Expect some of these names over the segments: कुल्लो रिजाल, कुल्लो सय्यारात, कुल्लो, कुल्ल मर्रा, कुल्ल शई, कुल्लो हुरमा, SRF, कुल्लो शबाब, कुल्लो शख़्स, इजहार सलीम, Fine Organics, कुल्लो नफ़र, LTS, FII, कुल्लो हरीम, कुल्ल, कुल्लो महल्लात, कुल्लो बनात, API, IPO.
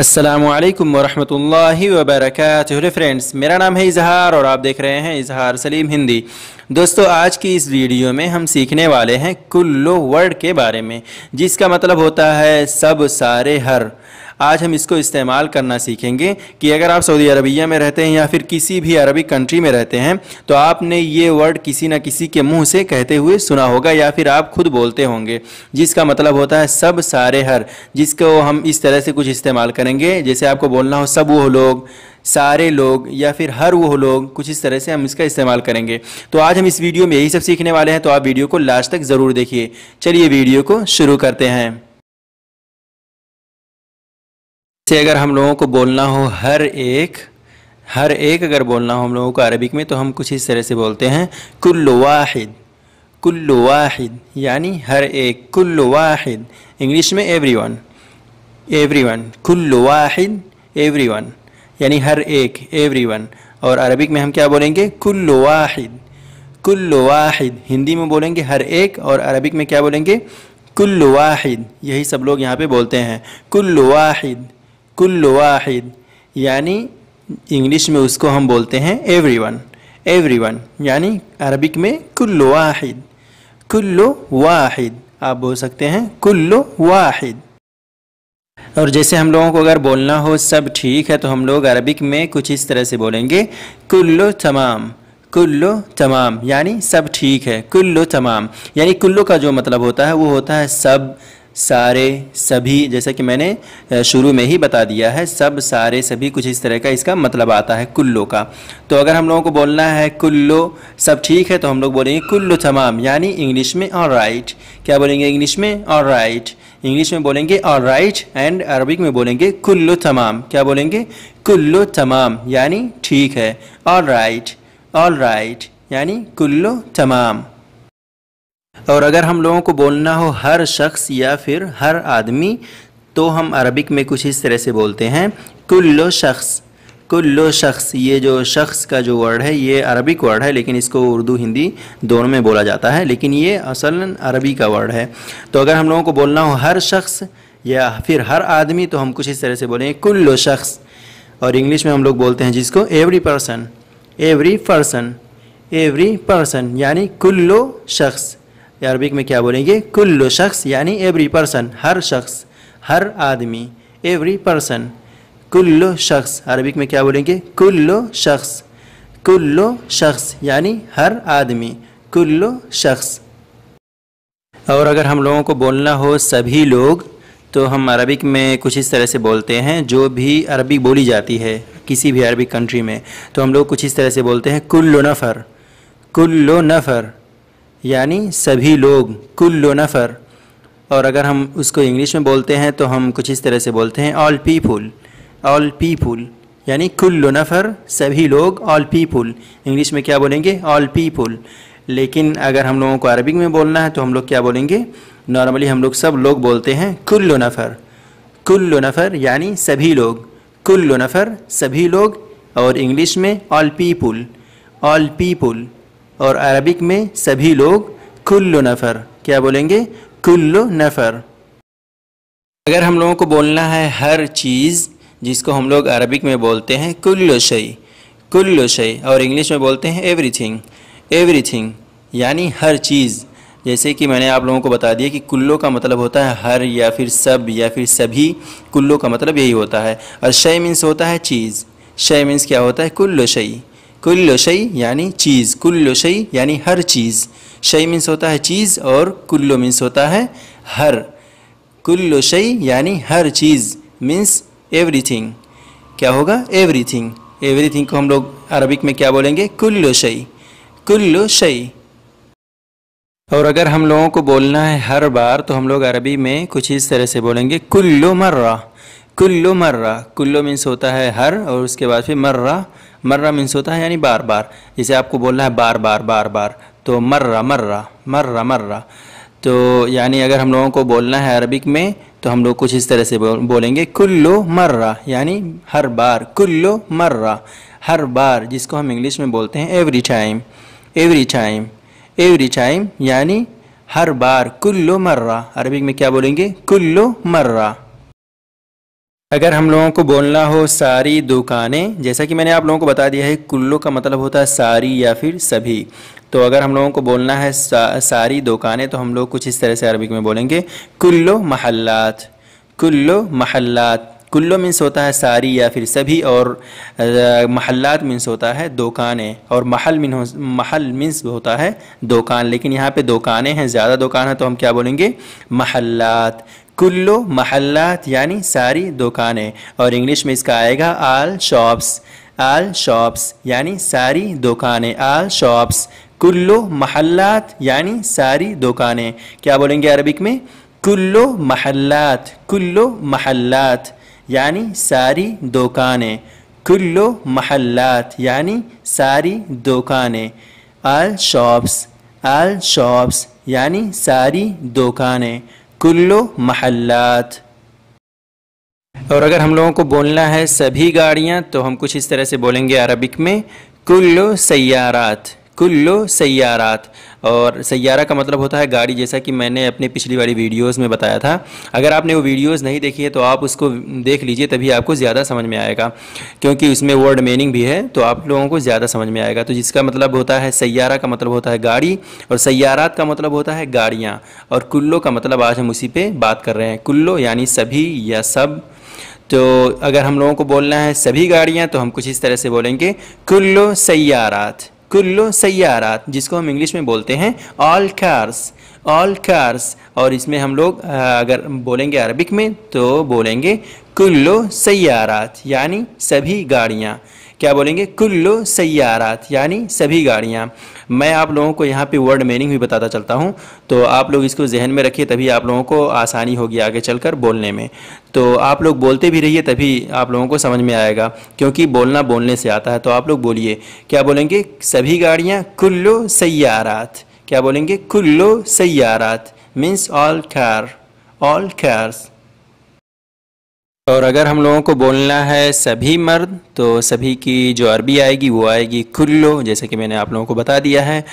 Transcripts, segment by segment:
अस्सलामुअलैकुम वरहमतुल्लाहि वबरकातुहु फ्रेंड्स, मेरा नाम है इजहार और आप देख रहे हैं इजहार सलीम हिंदी। दोस्तों, आज की इस वीडियो में हम सीखने वाले हैं कुल्लो वर्ड के बारे में, जिसका मतलब होता है सब, सारे, हर। आज हम इसको इस्तेमाल करना सीखेंगे कि अगर आप सऊदी अरबिया में रहते हैं या फिर किसी भी अरबी कंट्री में रहते हैं तो आपने ये वर्ड किसी ना किसी के मुंह से कहते हुए सुना होगा या फिर आप खुद बोलते होंगे, जिसका मतलब होता है सब, सारे, हर। जिसको हम इस तरह से कुछ इस्तेमाल करेंगे, जैसे आपको बोलना हो सब वो लोग, सारे लोग या फिर हर वो लोग, कुछ इस तरह से हम इसका इस्तेमाल करेंगे। तो आज हम इस वीडियो में यही सब सीखने वाले हैं, तो आप वीडियो को लास्ट तक ज़रूर देखिए। चलिए वीडियो को शुरू करते हैं। अगर हम लोगों को बोलना हो हर एक अगर बोलना हो हम लोगों को अरबिक में, तो हम कुछ इस तरह से बोलते हैं कुल्लो वाहिद, कुल्लो वाहिद, यानी हर एक। कुल्लो वाहिद इंग्लिश में एवरीवन, एवरीवन। कुल्लो वाहिद एवरीवन, यानी हर एक, एवरीवन। और अरबिक में हम क्या बोलेंगे? कुल्लो वाहिद, कुल्लो वाहिद। हिंदी में बोलेंगे हर एक और अरबिक में क्या बोलेंगे? कुल्लो वाहिद। यही सब लोग यहाँ पे बोलते हैं कुल्लो वाहिद, कुल्लो वाहिद, यानी इंग्लिश में उसको हम बोलते हैं एवरीवन, एवरीवन, यानी अरबिक में कुल्लो वाहिद, कुल्लो वाहिद। आप बोल सकते हैं कुल्लो वाहिद। और जैसे हम लोगों को अगर बोलना हो सब ठीक है, तो हम लोग अरबिक में कुछ इस तरह से बोलेंगे कुल्लो तमाम, कुल्लो तमाम, यानी सब ठीक है। कुल्लो तमाम, यानी कुल्लो का जो मतलब होता है वो होता है सब, सारे, सभी। जैसा कि मैंने शुरू में ही बता दिया है, सब, सारे, सभी, कुछ इस तरह का इसका मतलब आता है कुल्लो का। तो अगर हम लोगों को बोलना है कुल्लो सब ठीक है, तो हम लोग बोलेंगे कुल्लो तमाम, यानी इंग्लिश में ऑल राइट। क्या बोलेंगे इंग्लिश में? All right. इंग्लिश में बोलेंगे ऑल राइट एंड अरबिक में बोलेंगे कुल्लो तमाम। क्या बोलेंगे? कुल्लो तमाम, यानी ठीक है। ऑल राइट, ऑल राइट, यानी कुल्लो तमाम। और अगर हम लोगों को बोलना हो हर शख्स या फिर हर आदमी, तो हम अरबिक में कुछ इस तरह से बोलते हैं कुल्लो शख़्स, कुल्लो शख़्स। ये जो शख्स का जो वर्ड है ये अरबिक वर्ड है, लेकिन इसको उर्दू हिंदी दोनों में बोला जाता है, लेकिन ये असल अरबी का वर्ड है। तो अगर हम लोगों को बोलना हो हर शख्स या फिर हर आदमी, तो हम कुछ इस तरह से बोलेंगे कुल्लो शख़्स। और इंग्लिश में हम लोग बोलते हैं जिसको every person, every person, every person, यानी कुल्लो शख़्स। अरबिक में क्या बोलेंगे? कुल्लो शख़्स, यानी एवरी पर्सन, हर शख्स, हर आदमी, एवरी पर्सन। कुल्लो शख़्स अरबिक में क्या बोलेंगे? कुल्लो शख़्स, कुल्लो शख़्स, यानी हर आदमी, कुल्लो शख़्स। और अगर हम लोगों को बोलना हो सभी लोग, तो हम अरबिक में कुछ इस तरह से बोलते हैं, जो भी अरबी बोली जाती है किसी भी अरबिक कंट्री में, तो हम लोग कुछ इस तरह से बोलते हैं कुल्लो नफ़र, कुल्लो नफ़र, यानी सभी लोग, कुल्लो नफ़र। और अगर हम उसको इंग्लिश में बोलते हैं तो हम कुछ इस तरह से बोलते हैं ऑल पीपुल, ऑल पीपुल, यानी कुल्लो नफ़र, सभी लोग, ऑल पीपुल। इंग्लिश में क्या बोलेंगे? All people. लेकिन अगर हम लोगों को अरबिक में बोलना है तो हम लोग क्या बोलेंगे? नॉर्मली हम लोग सब लोग बोलते हैं कुल्लो नफ़र, कुल्लो नफ़र, यानी सभी लोग, कुल्लो नफ़र, सभी लोग। और इंग्लिश में ऑल पीपुल, ऑल पीपुल। और अरबिक में सभी लोग कुल्लो नफ़र। क्या बोलेंगे? कुल्लो नफ़र। अगर हम लोगों को बोलना है हर चीज़, जिसको हम लोग अरबिक में बोलते हैं कुल्लो शई, कुल्लो शई। और इंग्लिश में बोलते हैं एवरीथिंग, एवरीथिंग, यानी हर चीज़। जैसे कि मैंने आप लोगों को बता दिया कि कुल्लो का मतलब होता है हर या फिर सब या फिर सभी, कुल्लो का मतलब यही होता है। और शई मीन्स होता है चीज़, शई मीन्स क्या होता है? कुल्लो शई, कुल्ल शई, यानी चीज़, कुल्लो शई, यानी हर चीज़। शई मीन्स होता है चीज़ और कुल्लो मीन्स होता है हर। कुल्लो शई यानी हर चीज़ मीन्स एवरीथिंग। क्या होगा? एवरीथिंग। एवरीथिंग को हम लोग अरबिक में क्या बोलेंगे? कुल्लो शई, कुल्लो शई। और अगर हम लोगों को बोलना है हर बार, तो हम लोग अरबी में कुछ इस तरह से बोलेंगे कुल्लो मर्रा, कुल्लो मर्रा। कुल्लो मीन्स होता है हर और उसके बाद फिर मर्रा, मर्रा मीन्स होता है यानी बार बार। जैसे आपको बोलना है बार बार, बार बार, तो मर्रा मर्रा, मर्रा मर्रा। तो यानी अगर हम लोगों को बोलना है अरबिक में तो हम लोग कुछ इस तरह से बोलेंगे कुल्लो मर्रा, यानी हर बार, कुल्लो मर्रा, हर बार। जिसको हम इंग्लिश में बोलते हैं every time, every time, every time, यानी हर बार, कुल्लो मर्रा। अरबिक में क्या बोलेंगे? कुल्लो मर्रा। अगर हम लोगों को बोलना हो सारी दुकानें, जैसा कि मैंने आप लोगों को बता दिया है कुल्लो का मतलब होता है सारी या फिर सभी। तो अगर हम लोगों को बोलना है सारी दुकानें तो हम लोग कुछ इस तरह से अरबिक में बोलेंगे कुल्लो महल्लात। कुल्लो महल्लात, कुल्लो मीन्स होता है सारी या फिर सभी और महल्लात मीन्स होता है दुकानें और महल मीन्स होता है दुकान, लेकिन यहाँ पे दुकानें हैं, ज़्यादा दुकान है तो हम क्या बोलेंगे महल्लात। कुल्लो महल्लात यानी सारी दुकानें और इंग्लिश में इसका आएगा आल शॉप्स। आल शॉप्स यानी सारी दुकानें, आल शॉप्स। कुल्लो महल्लात यानी सारी दुकानें, क्या बोलेंगे अरबिक में कुल्लो महल्लात। कुल्लो महल्लात यानी सारी दुकानें, कुल्लो महल्लात यानी सारी दुकानें। आल शॉप्स, आल शॉप्स यानी सारी दुकानें, कुल्लो महल्लात। और अगर हम लोगों को बोलना है सभी गाड़ियां तो हम कुछ इस तरह से बोलेंगे अरबिक में कुल्लो सय्यारात। कुल्लो सय्यारात और सय्यारा का मतलब होता है गाड़ी, जैसा कि मैंने अपने पिछली वाली वीडियोस में बताया था। अगर आपने वो वीडियोस नहीं देखी है तो आप उसको देख लीजिए, तभी आपको ज़्यादा समझ में आएगा, क्योंकि उसमें वर्ड मीनिंग भी है तो आप लोगों को ज़्यादा समझ में आएगा। तो जिसका मतलब होता है सय्यारा का मतलब होता है गाड़ी और सय्यारात का मतलब होता है गाड़ियाँ और कुल्लो का मतलब आज हम उसी पर बात कर रहे हैं, कुल्लो यानी सभी या सब। तो अगर हम लोगों को बोलना है सभी गाड़ियाँ तो हम कुछ इस तरह से बोलेंगे कुल्लो सय्यारात। कुल्लो सय्यारात जिसको हम इंग्लिश में बोलते हैं ऑल कार्स। ऑल कार्स और इसमें हम लोग अगर बोलेंगे अरबिक में तो बोलेंगे कुल्लो सय्यारात यानी सभी गाड़ियाँ। क्या बोलेंगे कुल्लो सय्यारात यानी सभी गाड़ियाँ। मैं आप लोगों को यहाँ पे वर्ड मीनिंग भी बताता चलता हूँ तो आप लोग इसको जहन में रखिए, तभी आप लोगों को आसानी होगी आगे चलकर बोलने में। तो आप लोग बोलते भी रहिए तभी आप लोगों को समझ में आएगा, क्योंकि बोलना बोलने से आता है। तो आप लोग बोलिए, क्या बोलेंगे सभी गाड़ियाँ कुल्लो सय्यारात। क्या बोलेंगे कुल्लो सय्यारात means all car, all cars. और अगर हम लोगों को बोलना है सभी मर्द तो सभी की जो अरबी आएगी वो आएगी कुल्लो, जैसे कि मैंने आप लोगों को बता दिया है।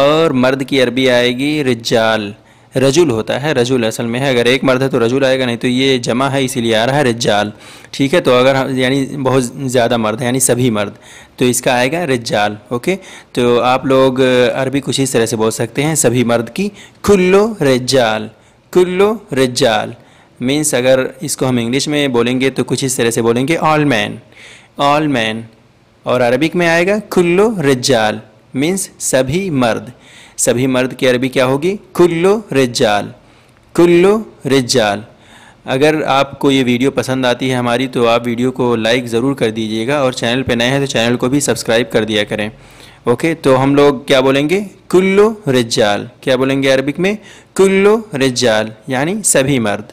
और मर्द की अरबी आएगी रिजाल। रजुल होता है, रजुल असल में है, अगर एक मर्द है तो रजुल आएगा, नहीं तो ये जमा है इसीलिए आ रहा है रिजाल, ठीक है। तो अगर यानी बहुत ज़्यादा मर्द है यानी सभी मर्द तो इसका आएगा रिजाल। ओके, तो आप लोग अरबी कुछ इस तरह से बोल सकते हैं सभी मर्द की कुल्लो रिजाल। कुल्लो रिजाल मीन्स अगर इसको हम इंग्लिश में बोलेंगे तो कुछ इस तरह से बोलेंगे ऑल मैन, ऑल मैन। और अरबिक में आएगा कुल्लो रिजाल मीन्स सभी मर्द। सभी मर्द की अरबी क्या होगी कुल्लो रिजाल। कुल्लो रिजाल। अगर आपको ये वीडियो पसंद आती है हमारी तो आप वीडियो को लाइक ज़रूर कर दीजिएगा और चैनल पे नए हैं तो चैनल को भी सब्सक्राइब कर दिया करें। ओके, तो हम लोग क्या बोलेंगे कुल्लो रिजाल। क्या बोलेंगे अरबिक में कुल्लो रिजाल यानी सभी मर्द।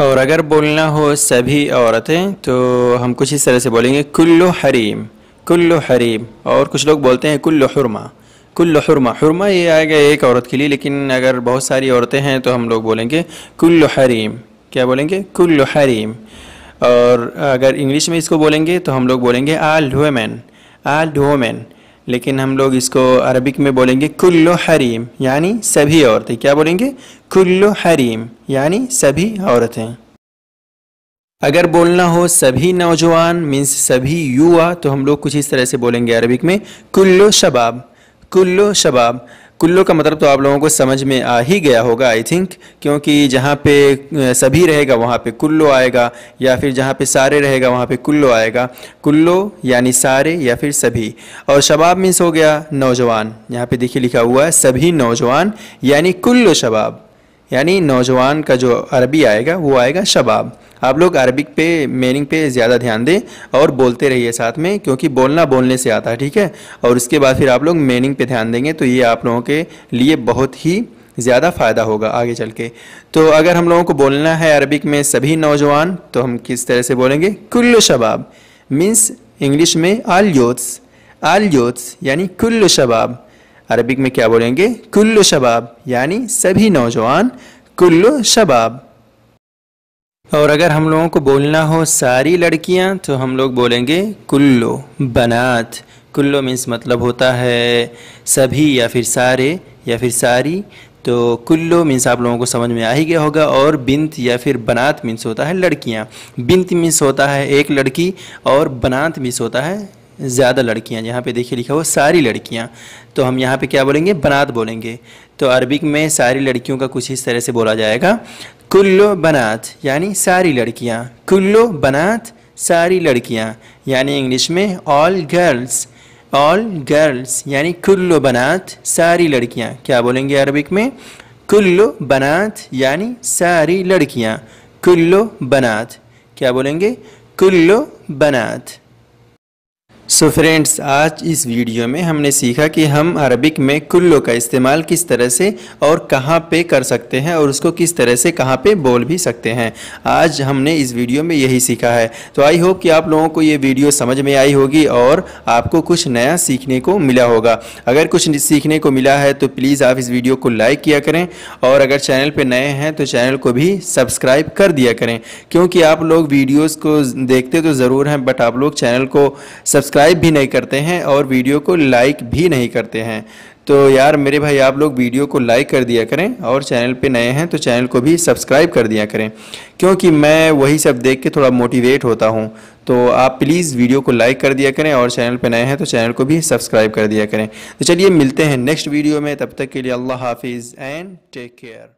और अगर बोलना हो सभी औरतें तो हम कुछ इस तरह से बोलेंगे कुल्लो हरीम। कुल्लो हरीम और कुछ लोग बोलते हैं कुल्लो हुरमा। कुल्लो हुरमा, हुरमा ये आएगा एक औरत के लिए, लेकिन अगर बहुत सारी औरतें हैं तो हम लोग बोलेंगे कुल्लो हरीम। क्या बोलेंगे कुल्लो हरीम। और अगर इंग्लिश में इसको बोलेंगे तो हम लोग बोलेंगे आल वुमेन, आल वुमेन, लेकिन हम लोग इसको अरबिक में बोलेंगे कुल्लो हरीम यानी सभी औरतें। क्या बोलेंगे कुल्लो हरीम यानी सभी औरतें। अगर बोलना हो सभी नौजवान मीन्स सभी युवा तो हम लोग कुछ इस तरह से बोलेंगे अरबिक में कुल्लो शबाब। कुल्लो शबाब, कुल्लो का मतलब तो आप लोगों को समझ में आ ही गया होगा आई थिंक, क्योंकि जहाँ पे सभी रहेगा वहाँ पे कुल्लो आएगा या फिर जहाँ पे सारे रहेगा वहाँ पे कुल्लो आएगा। कुल्लो यानी सारे या फिर सभी और शबाब मीन्स हो गया नौजवान। यहाँ पे देखिए लिखा हुआ है सभी नौजवान यानी कुल्लो शबाब, यानी नौजवान का जो अरबी आएगा वो आएगा शबाब। आप लोग अरबिक पे मीनिंग पे ज़्यादा ध्यान दें और बोलते रहिए साथ में, क्योंकि बोलना बोलने से आता है, ठीक है। और उसके बाद फिर आप लोग मीनिंग पे ध्यान देंगे तो ये आप लोगों के लिए बहुत ही ज़्यादा फ़ायदा होगा आगे चल के। तो अगर हम लोगों को बोलना है अरबिक में सभी नौजवान तो हम किस तरह से बोलेंगे कुल्लो शबाब मीन्स इंग्लिश में आल यूथ्स। आल यूथ्स यानी कुल्लो शबाब। अरबिक में क्या बोलेंगे कुल्लो शबाब यानी सभी नौजवान, कुल्लो शबाब। और अगर हम लोगों को बोलना हो सारी लड़कियां तो हम लोग बोलेंगे कुल्लो बनात। कुल्लो मीन्स मतलब होता है सभी या फिर सारे या फिर सारी। तो कुल्लो मीन्स आप लोगों को समझ में आ ही गया होगा। और बिन्त या फिर बनात मीन्स होता है लड़कियाँ। बिन्त मीन्स होता है एक लड़की और बनात मीन्स होता है ज़्यादा लड़कियाँ। यहाँ पे देखिए लिखा हुआ सारी लड़कियाँ, तो हम यहाँ पे क्या बोलेंगे, बनात बोलेंगे। तो अरबिक में सारी लड़कियों का कुछ इस तरह से बोला जाएगा, कुल्लो बनात यानी सारी लड़कियाँ, कुल्लो बनात सारी लड़कियाँ, यानी इंग्लिश में ऑल गर्ल्स, ऑल गर्ल्स यानी कुल्लो बनात सारी लड़कियाँ। क्या बोलेंगे अरबिक में, कुल्लो बनात यानी सारी लड़कियाँ, कुल्लो बनात। क्या बोलेंगे, कुल्लो बनात। सो फ्रेंड्स, आज इस वीडियो में हमने सीखा कि हम अरबिक में कुल्लो का इस्तेमाल किस तरह से और कहाँ पे कर सकते हैं और उसको किस तरह से कहाँ पे बोल भी सकते हैं। आज हमने इस वीडियो में यही सीखा है। तो आई होप कि आप लोगों को ये वीडियो समझ में आई होगी और आपको कुछ नया सीखने को मिला होगा। अगर कुछ सीखने को मिला है तो प्लीज़ आप इस वीडियो को लाइक किया करें, और अगर चैनल पर नए हैं तो चैनल को भी सब्सक्राइब कर दिया करें, क्योंकि आप लोग वीडियोज़ को देखते तो ज़रूर हैं बट आप लोग चैनल को सब्सक्राइब भी नहीं करते हैं और वीडियो को लाइक भी नहीं करते हैं। तो यार मेरे भाई, आप लोग वीडियो को लाइक कर दिया करें, और चैनल पे नए हैं तो चैनल को भी सब्सक्राइब कर दिया करें, क्योंकि मैं वही सब देख के थोड़ा मोटिवेट होता हूँ। तो आप प्लीज़ वीडियो को लाइक कर दिया करें, और चैनल पे नए हैं तो चैनल को भी सब्सक्राइब कर दिया करें। तो चलिए मिलते हैं नेक्स्ट वीडियो में, तब तक के लिए अल्लाह हाफिज़ एंड टेक केयर।